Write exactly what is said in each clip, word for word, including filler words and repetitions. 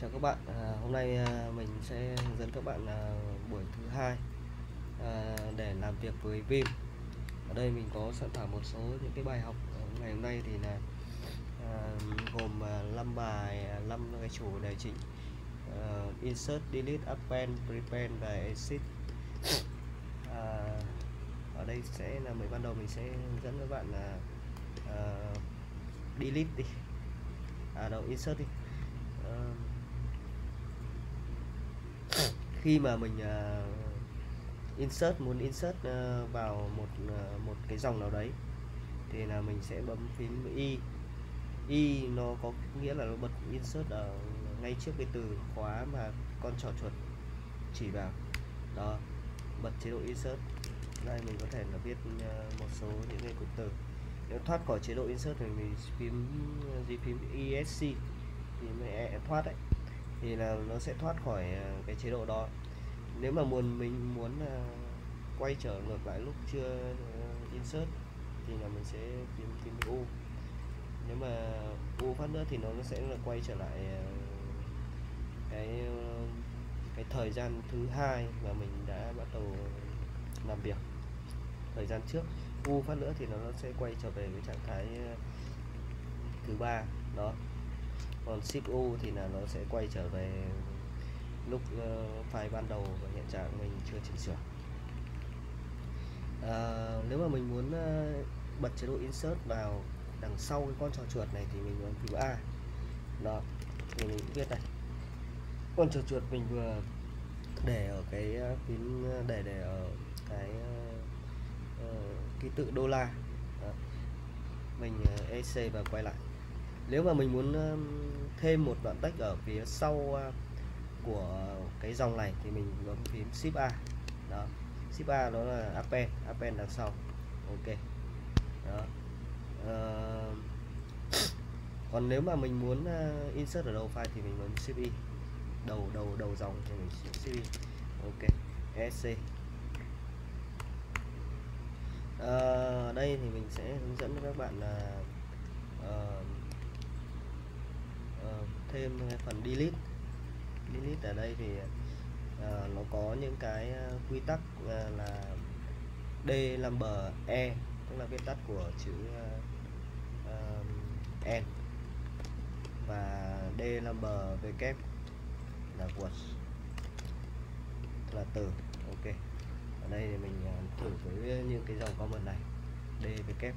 Chào các bạn, à, hôm nay à, mình sẽ hướng dẫn các bạn à, buổi thứ hai à, để làm việc với vim. Ở đây mình có soạn thảo một số những cái bài học ngày hôm nay thì là à, gồm à, năm bài, năm cái chủ đề chính: à, insert, delete, append, prepend và exit. à, Ở đây sẽ là mới ban đầu mình sẽ hướng dẫn các bạn là à, delete đi, à đâu insert đi. à, Khi mà mình uh, insert muốn insert uh, vào một uh, một cái dòng nào đấy thì là mình sẽ bấm phím y. Y nó có nghĩa là nó bật insert ở ngay trước cái từ khóa mà con trỏ chuột chỉ vào đó, bật chế độ insert. Đây mình có thể là viết uh, một số những cái cụm từ. Nếu thoát khỏi chế độ insert thì mình phím gì phím esc thì mới thoát đấy, thì là nó sẽ thoát khỏi cái chế độ đó. Nếu mà muốn mình muốn uh, quay trở ngược lại lúc chưa uh, insert thì là mình sẽ tìm tìm u. Nếu mà u phát nữa thì nó sẽ là quay trở lại uh, cái uh, cái thời gian thứ hai mà mình đã bắt đầu làm việc thời gian trước. U phát nữa thì nó sẽ quay trở về cái trạng thái uh, thứ ba đó. Còn shift U thì là nó sẽ quay trở về lúc uh, file ban đầu và hiện trạng mình chưa chỉnh sửa. À, nếu mà mình muốn uh, bật chế độ insert vào đằng sau cái con trò chuột này thì mình bấm phím A. Đó, thì mình biết đây. Con trò chuột mình vừa để ở cái uh, phím để để ở cái uh, uh, ký tự đô la. Đó. Mình uh, ec và quay lại. Nếu mà mình muốn thêm một đoạn text ở phía sau của cái dòng này thì mình bấm phím shift A. Đó, shift A đó là append, append đằng sau. Ok. Đó. À... Còn nếu mà mình muốn insert ở đầu file thì mình bấm shift Y. Đầu đầu đầu dòng thì mình shift Y. Ok. esc. À, đây thì mình sẽ hướng dẫn các bạn là uh, thêm phần delete. Delete ở đây thì uh, nó có những cái uh, quy tắc uh, là D number E, tức là viết tắt của chữ uh, uh, N, và D number W là word, tức là từ. Ok, ở đây thì mình uh, thử với những cái dòng comment này. D W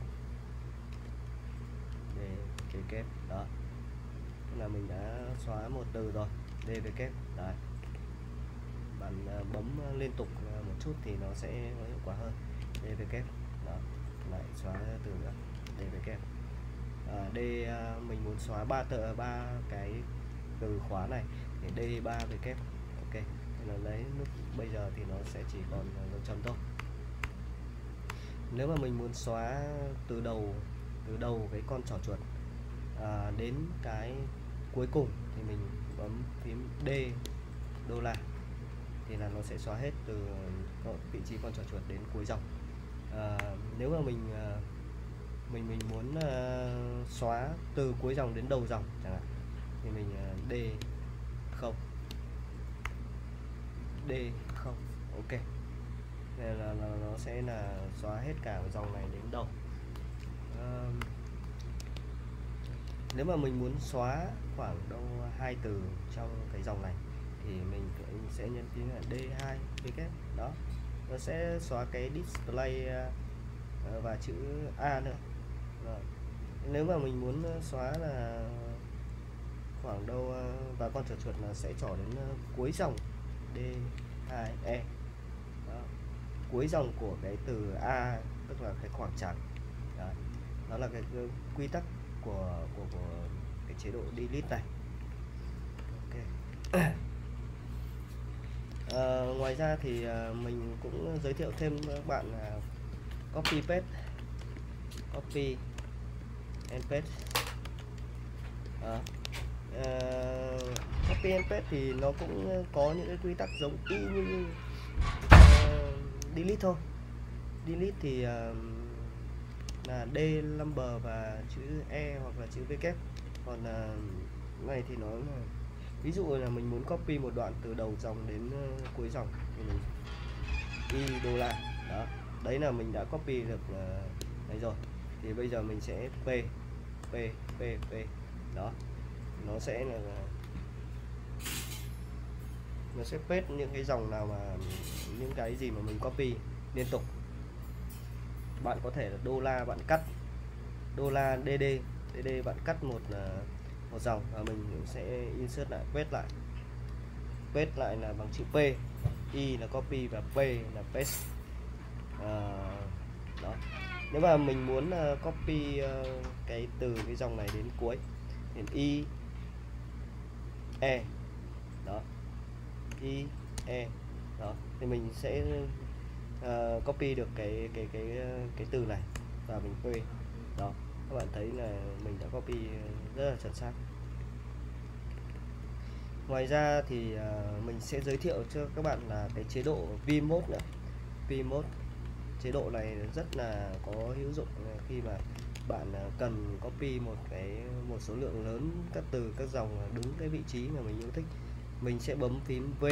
D W đó là mình đã xóa một từ rồi, dvk. Đấy, bạn bấm liên tục một chút thì nó sẽ có hiệu quả hơn. Dvk đó, lại xóa từ nữa. Dvk à, d mình muốn xóa ba tờ ba cái từ khóa này thì d ba vk. Ok, thì nó lấy lúc bây giờ thì nó sẽ chỉ còn dấu chấm thôi. Nếu mà mình muốn xóa từ đầu từ đầu cái con trỏ chuột à, đến cái cuối cùng thì mình bấm phím D đô la thì là nó sẽ xóa hết từ vị trí con trò chuột đến cuối dòng. À, nếu mà mình mình mình muốn uh, xóa từ cuối dòng đến đầu dòng chẳng hạn thì mình uh, D không D không ok, đây là, là nó sẽ là xóa hết cả dòng này đến đầu. Uh, Nếu mà mình muốn xóa khoảng đâu hai từ trong cái dòng này thì mình sẽ nhấn phím là D hai W. Đó, nó sẽ xóa cái display và chữ A nữa. Rồi. Nếu mà mình muốn xóa là khoảng đâu và con trỏ chuột là sẽ trỏ đến cuối dòng D hai E. Đó. Cuối dòng của cái từ A, tức là cái khoảng trắng. Đó, đó là cái quy tắc Của, của, của cái chế độ delete này. Ok. À, ngoài ra thì à, mình cũng giới thiệu thêm các bạn là copy paste, copy and paste. À, à, copy and paste thì nó cũng có những cái quy tắc giống y như uh, delete thôi. Delete thì uh, là D number và chữ E hoặc là chữ W. Còn uh, này thì nó Ví dụ là mình muốn copy một đoạn từ đầu dòng đến cuối dòng thì mình y đô la đó, đấy là mình đã copy được đấy rồi. Thì bây giờ mình sẽ p p p p đó, nó sẽ là nó sẽ paste những cái dòng nào mà những cái gì mà mình copy liên tục. Bạn có thể là đô la bạn cắt đô la dd dd bạn cắt một một dòng và mình sẽ insert lại, paste lại paste lại là bằng chữ p, y là copy và p là paste. À, đó, nếu mà mình muốn copy cái từ cái dòng này đến cuối thì y e đó, y e đó, thì mình sẽ uh, copy được cái cái cái cái từ này và mình quê đó. Các bạn thấy là mình đã copy rất là chuẩn xác. Ngoài ra thì uh, mình sẽ giới thiệu cho các bạn là cái chế độ vê i em mode này. vê i em mode, chế độ này rất là có hữu dụng khi mà bạn cần copy một cái một số lượng lớn các từ các dòng đúng cái vị trí mà mình yêu thích. Mình sẽ bấm phím V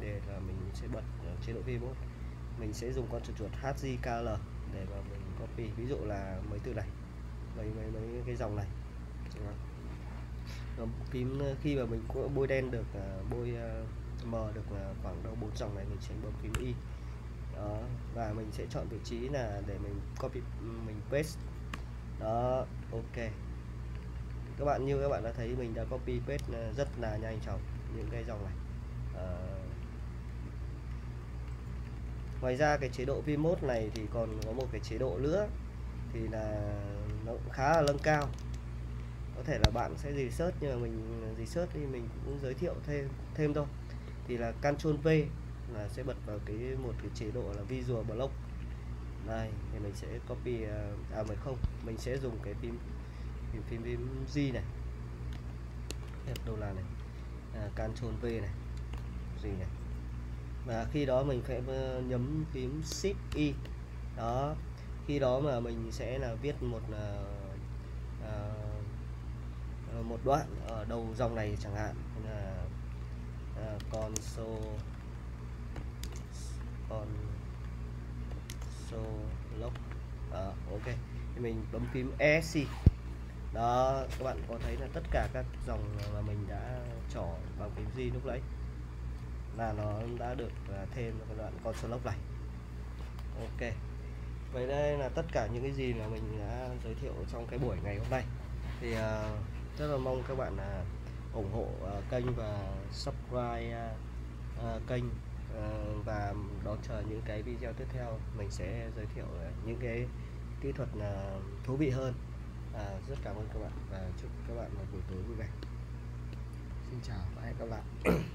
để là mình sẽ bật chế độ vê i em mode. Mình sẽ dùng con chuột chuột hát giê ca lờ để mà mình copy, ví dụ là mấy từ này, mấy mấy mấy cái dòng này. Phím khi mà mình bôi đen được bôi mờ được khoảng đâu bốn dòng này, mình sẽ bấm phím Y. Đó, và mình sẽ chọn vị trí là để mình copy mình paste. Đó, ok. Các bạn như các bạn đã thấy mình đã copy paste rất là nhanh chóng những cái dòng này. À, ngoài ra cái chế độ vê i em mode này thì còn có một cái chế độ nữa thì là nó cũng khá là nâng cao, có thể là bạn sẽ research, nhưng mà mình research thì mình cũng giới thiệu thêm thêm thôi, thì là Ctrl V là sẽ bật vào cái một cái chế độ là Visual Block này, thì mình sẽ copy à mình không mình sẽ dùng cái phím phím phím, phím G này, đô la này, à, Ctrl V này, gì này, và khi đó mình phải nhấn phím Shift Y đó, khi đó mà mình sẽ là viết một uh, một đoạn ở đầu dòng này chẳng hạn, là uh, console console log đó, ok. Thì mình bấm phím esc đó, các bạn có thấy là tất cả các dòng mà mình đã chỏ bằng phím G lúc nãy là nó đã được thêm cái đoạn console log này. Ok, vậy đây là tất cả những cái gì mà mình đã giới thiệu trong cái buổi ngày hôm nay. Thì uh, rất là mong các bạn uh, ủng hộ uh, kênh và subscribe uh, uh, kênh uh, và đón chờ những cái video tiếp theo. Mình sẽ giới thiệu uh, những cái kỹ thuật uh, thú vị hơn. Uh, rất cảm ơn các bạn và chúc các bạn một buổi tối vui vẻ. Xin chào và hẹn gặp lại.